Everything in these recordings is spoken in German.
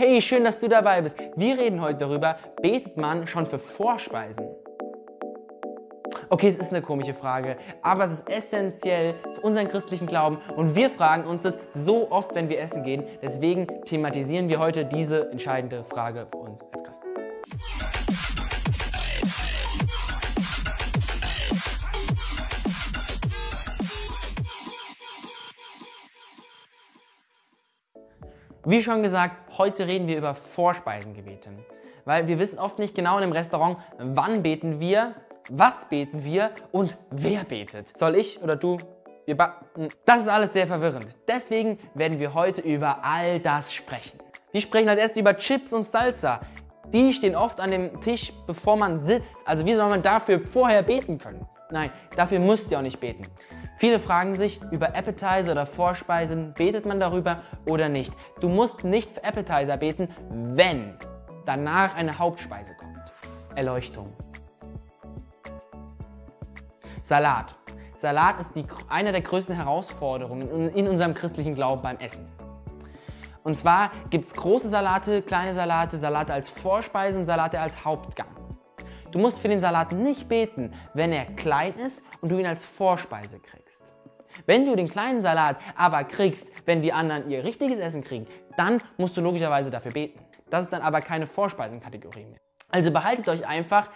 Hey, schön, dass du dabei bist. Wir reden heute darüber, betet man schon für Vorspeisen? Okay, es ist eine komische Frage, aber es ist essentiell für unseren christlichen Glauben und wir fragen uns das so oft, wenn wir essen gehen. Deswegen thematisieren wir heute diese entscheidende Frage für uns als Christen. Wie schon gesagt, heute reden wir über Vorspeisengebete, weil wir wissen oft nicht genau in einem Restaurant, wann beten wir, was beten wir und wer betet. Soll ich oder du? Das ist alles sehr verwirrend. Deswegen werden wir heute über all das sprechen. Wir sprechen als erstes über Chips und Salsa. Die stehen oft an dem Tisch, bevor man sitzt. Also wie soll man dafür vorher beten können? Nein, dafür müsst ihr auch nicht beten. Viele fragen sich, über Appetizer oder Vorspeisen, betet man darüber oder nicht? Du musst nicht für Appetizer beten, wenn danach eine Hauptspeise kommt. Erleuchtung. Salat. Salat ist eine der größten Herausforderungen in unserem christlichen Glauben beim Essen. Und zwar gibt es große Salate, kleine Salate, Salate als Vorspeise und Salate als Hauptgang. Du musst für den Salat nicht beten, wenn er klein ist und du ihn als Vorspeise kriegst. Wenn du den kleinen Salat aber kriegst, wenn die anderen ihr richtiges Essen kriegen, dann musst du logischerweise dafür beten. Das ist dann aber keine Vorspeisenkategorie mehr. Also behaltet euch einfach,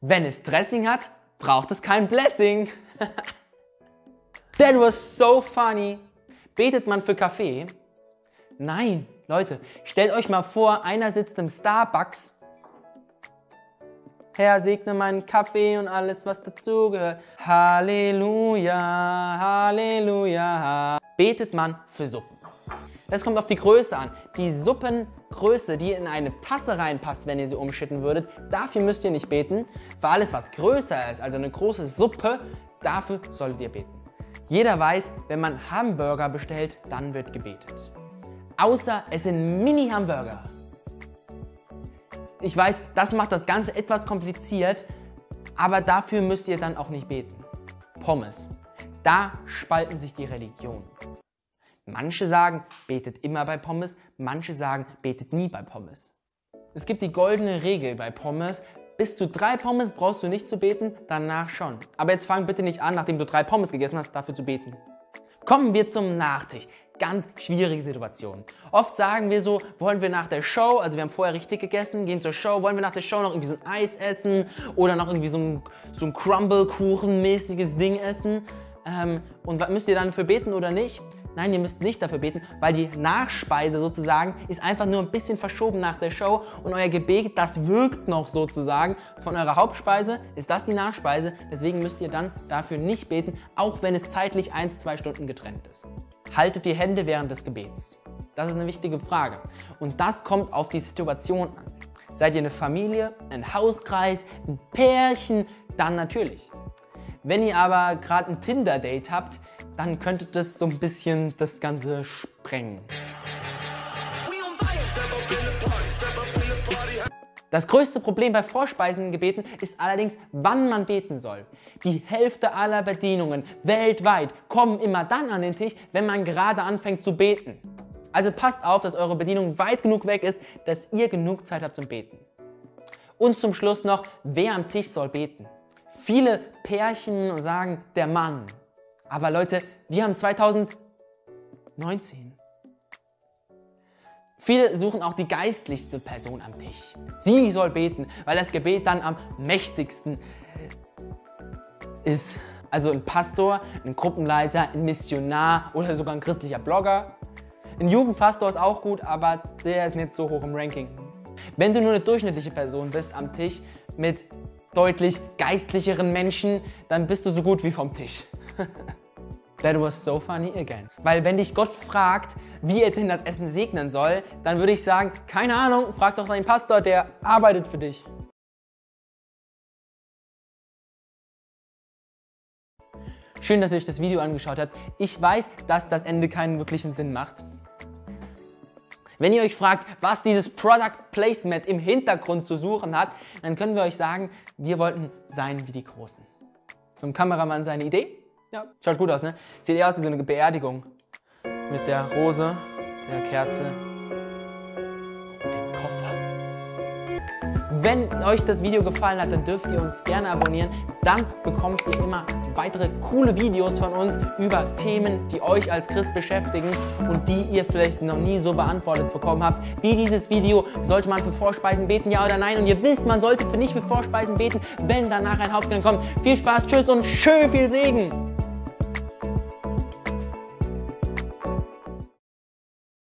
wenn es Dressing hat, braucht es kein Blessing. That was so funny. Betet man für Kaffee? Nein, Leute, stellt euch mal vor, einer sitzt im Starbucks. Herr, segne meinen Kaffee und alles, was dazugehört. Halleluja, Halleluja. Betet man für Suppen. Das kommt auf die Größe an. Die Suppengröße, die in eine Tasse reinpasst, wenn ihr sie umschütten würdet, dafür müsst ihr nicht beten. Für alles, was größer ist, also eine große Suppe, dafür solltet ihr beten. Jeder weiß, wenn man Hamburger bestellt, dann wird gebetet. Außer es sind Mini-Hamburger. Ich weiß, das macht das Ganze etwas kompliziert, aber dafür müsst ihr dann auch nicht beten. Pommes. Da spalten sich die Religionen. Manche sagen, betet immer bei Pommes, manche sagen, betet nie bei Pommes. Es gibt die goldene Regel bei Pommes. Bis zu 3 Pommes brauchst du nicht zu beten, danach schon. Aber jetzt fang bitte nicht an, nachdem du 3 Pommes gegessen hast, dafür zu beten. Kommen wir zum Nachtisch. Ganz schwierige Situation. Oft sagen wir so, wollen wir nach der Show, also wir haben vorher richtig gegessen, gehen zur Show, wollen wir nach der Show noch irgendwie so ein Eis essen oder noch irgendwie so ein Crumble-Kuchen-mäßiges Ding essen? Und müsst ihr dann dafür beten oder nicht? Nein, ihr müsst nicht dafür beten, weil die Nachspeise sozusagen ist einfach nur ein bisschen verschoben nach der Show und euer Gebet, das wirkt noch sozusagen von eurer Hauptspeise, ist das die Nachspeise, deswegen müsst ihr dann dafür nicht beten, auch wenn es zeitlich 1-2 Stunden getrennt ist. Haltet die Hände während des Gebets. Das ist eine wichtige Frage und das kommt auf die Situation an. Seid ihr eine Familie, ein Hauskreis, ein Pärchen, dann natürlich. Wenn ihr aber gerade ein Tinder-Date habt, dann könnte das so ein bisschen das Ganze sprengen. Das größte Problem bei Vorspeisengebeten ist allerdings, wann man beten soll. Die Hälfte aller Bedienungen weltweit kommen immer dann an den Tisch, wenn man gerade anfängt zu beten. Also passt auf, dass eure Bedienung weit genug weg ist, dass ihr genug Zeit habt zum Beten. Und zum Schluss noch, wer am Tisch soll beten? Viele Pärchen sagen, der Mann. Aber Leute, wir haben 2019. Viele suchen auch die geistlichste Person am Tisch. Sie soll beten, weil das Gebet dann am mächtigsten ist. Also ein Pastor, ein Gruppenleiter, ein Missionar oder sogar ein christlicher Blogger. Ein Jugendpastor ist auch gut, aber der ist nicht so hoch im Ranking. Wenn du nur eine durchschnittliche Person bist am Tisch mit deutlich geistlicheren Menschen, dann bist du so gut wie vom Tisch. That was so funny again. Weil wenn dich Gott fragt, wie er denn das Essen segnen soll, dann würde ich sagen, keine Ahnung, frag doch deinen Pastor, der arbeitet für dich. Schön, dass ihr euch das Video angeschaut habt. Ich weiß, dass das Ende keinen wirklichen Sinn macht. Wenn ihr euch fragt, was dieses Product Placement im Hintergrund zu suchen hat, dann können wir euch sagen, wir wollten sein wie die Großen. Zum Kameramann seine Idee? Ja, schaut gut aus, ne? Sieht eher aus wie so eine Beerdigung. Mit der Rose, der Kerze und Wenn euch das Video gefallen hat, dann dürft ihr uns gerne abonnieren. Dann bekommt ihr immer weitere coole Videos von uns über Themen, die euch als Christ beschäftigen und die ihr vielleicht noch nie so beantwortet bekommen habt. Wie dieses Video, sollte man für Vorspeisen beten, ja oder nein? Und ihr wisst, man sollte nicht für Vorspeisen beten, wenn danach ein Hauptgang kommt. Viel Spaß, tschüss und schön viel Segen!